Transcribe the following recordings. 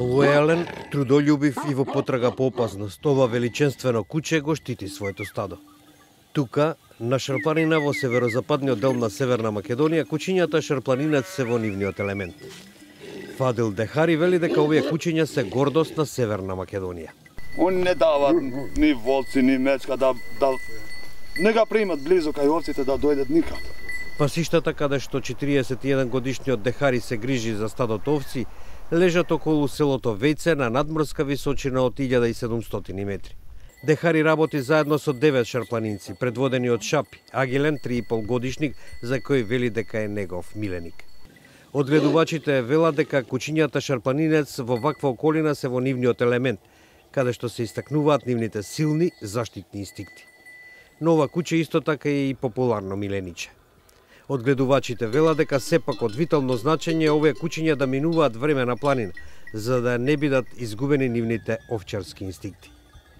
Лојален, трудолюбив и во потрага по опасност, ова величествено куче го штити своето стадо. Тука, на Шарпланина во северозападниот дел на Северна Македонија, кучињата шарпланинец се во нивниот елемент. Фадил Дехари вели дека овие кучиња се гордост на Северна Македонија. Они не даваат ни волци, ни мечка, да не га примат близо кај овците да дојдат никако. Пасиштата каде што 41 годишниот Дехари се грижи за стадото овци, лежат околу селото Вејце на надморска височина од 1700 метри. Дехари работи заедно со 9 шарпланинци, предводени од Шапи, агилен 3,5 годишник, за кој вели дека е негов миленик. Одгледувачите велат дека кучињата шарпланинец во ваква околина се во нивниот елемент, каде што се истакнуваат нивните силни заштитни инстинкти. Но ова куче исто така е и популарно милениче. Одгледувачите велат дека сепак од витално значење е овие кучиња да минуваат време на планина, за да не бидат изгубени нивните овчарски инстинкти.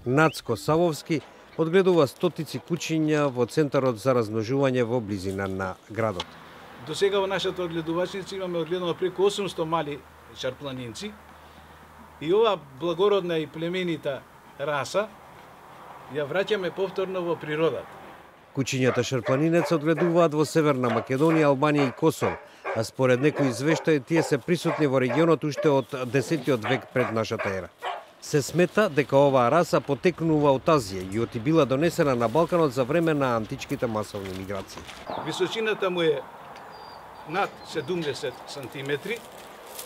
Надско Савовски одгледува стотици кучиња во Центарот за размножување во близина на градот. До сега во нашата одгледувачница имаме одгледано преку 800 мали шарпланинци. И ова благородна и племенита раса ја враќаме повторно во природата. Кучињата шарпланинец се одгледуваат во Северна Македонија, Албанија и Косово, а според некои извештаи тие се присутни во регионот уште од 10-тиот век пред нашата ера. Се смета дека оваа раса потекнува од Азија и оти била донесена на Балканот за време на античките масовни миграции. Височината му е над 70 сантиметри.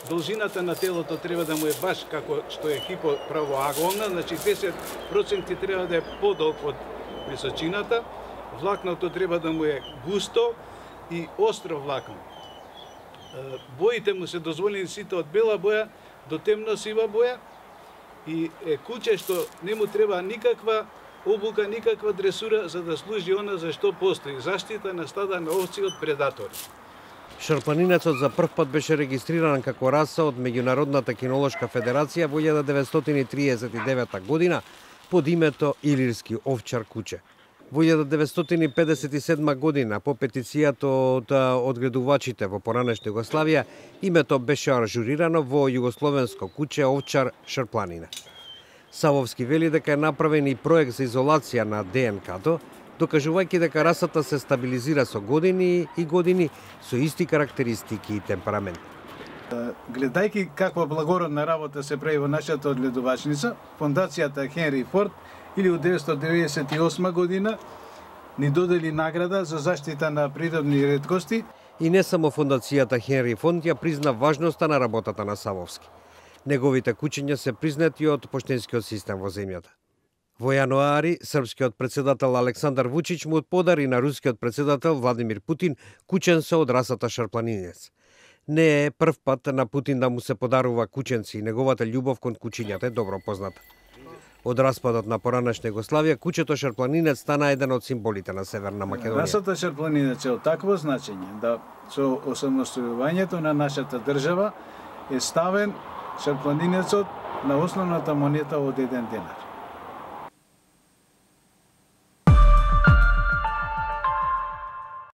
Должината на телото треба да му е баш како што е хипоправоаголна, значи 10% треба да е подолг од височината, влакното треба да му е густо и остро влакно. Боите му се дозволени сите од бела боја до темно сива боја и е куче што не му треба никаква обука, никаква дресура за да служи она за што постои, заштита на стада на овци од предатори. Шарпланинецот за прв пат беше регистриран како раса од Меѓународната кинолошка федерација во 1939 година под името Илирски овчар куче. Во 1957 година, по петицијата од одгледувачите во поранешна Југославија, името беше ажурирано во југословенско куче овчар Шарпланина. Савовски вели дека е направен и проект за изолација на ДНК-то, докажувајќи дека расата се стабилизира со години и години со исти карактеристики и темперамент. Гледајќи каква благородна работа се прави во нашата одгледувачница, фондацијата Хенри Форд 1998 година ни додели награда за заштита на природни реткости. И не само фондацијата Хенри Форд ја призна важноста на работата на Савовски. Неговите кучиња се признати од поштенскиот систем во земјата. Во јануари, српскиот председател Александар Вучиќ му подари на рускиот председател Владимир Путин кученце од расата шарпланинец. Не е прв пат на Путин да му се подарува кученци и неговата љубов кон кучињата е добро позната. Од распадот на поранешна Југославија, кучето шарпланинец стана еден од символите на Северна Македонија. Расата шарпланинец е од такво значење да со осамостојувањето на нашата држава е ставен шарпланинецот на основната монета од 1 денар.